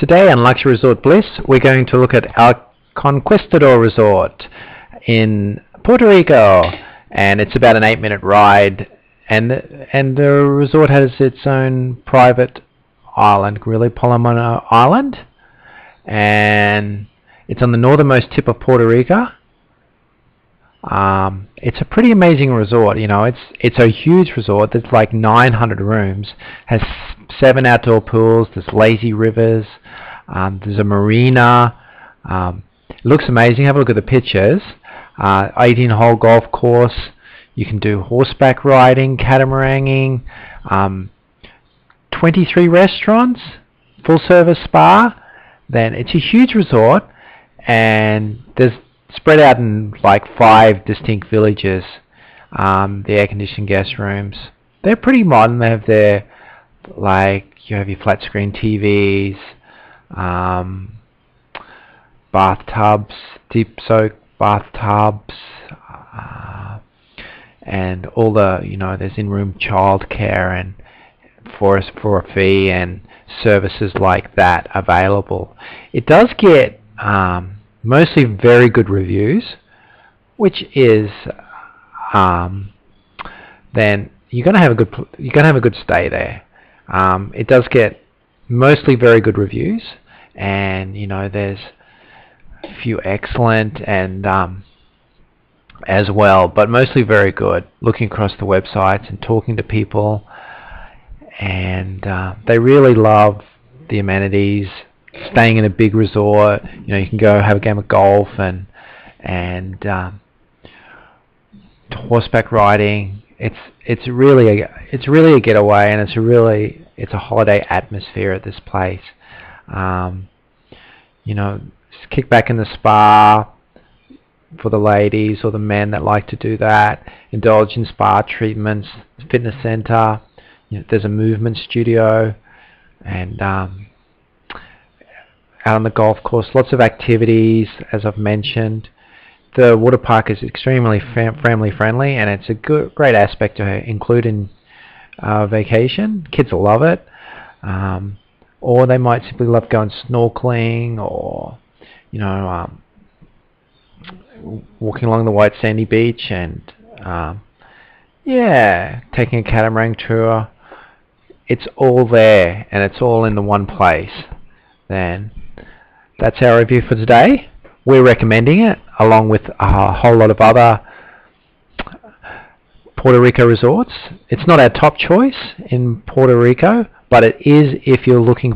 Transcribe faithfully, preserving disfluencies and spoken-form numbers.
Today on Luxury Resort Bliss, we're going to look at El Conquistador Resort in Puerto Rico, and it's about an eight-minute ride, and and the resort has its own private island, really, Palomino Island, and it's on the northernmost tip of Puerto Rico. Um, it's a pretty amazing resort, you know. It's it's a huge resort that's like nine hundred rooms, has seven outdoor pools, there's lazy rivers, um, there's a marina. Um, it looks amazing. Have a look at the pictures. Uh, eighteen hole golf course. You can do horseback riding, catamaraning. Um, twenty-three restaurants, full service spa. Then it's a huge resort, and there's spread out in like five distinct villages. Um, the air-conditioned guest rooms, they're pretty modern. They have their, like, you have your flat screen T Vs, um, bathtubs, deep soak bathtubs, uh, and all the, you know, there's in-room childcare and for us for a fee and services like that available. It does get um, mostly very good reviews, which is um, then you're gonna have a good you're gonna have a good stay there. Um, it does get mostly very good reviews, and you know there's a few excellent and um, as well, but mostly very good. Looking across the websites and talking to people, and uh, they really love the amenities. Staying in a big resort, you know, you can go have a game of golf and and um, horseback riding. It's it's really a it's really a getaway, and it's a really it's a holiday atmosphere at this place. Um, you know, just kick back in the spa for the ladies or the men that like to do that. Indulge in spa treatments, fitness center. You know, there's a movement studio, and um, out on the golf course, lots of activities, as I've mentioned. The water park is extremely fam family friendly, and it's a good, great aspect to include in uh, vacation. Kids will love it, um, or they might simply love going snorkeling, or you know, um, walking along the white sandy beach, and um, yeah, taking a catamaran tour. It's all there, and it's all in the one place. Then. That's our review for today. We're recommending it along with a whole lot of other Puerto Rico resorts. It's not our top choice in Puerto Rico, but it is if you're looking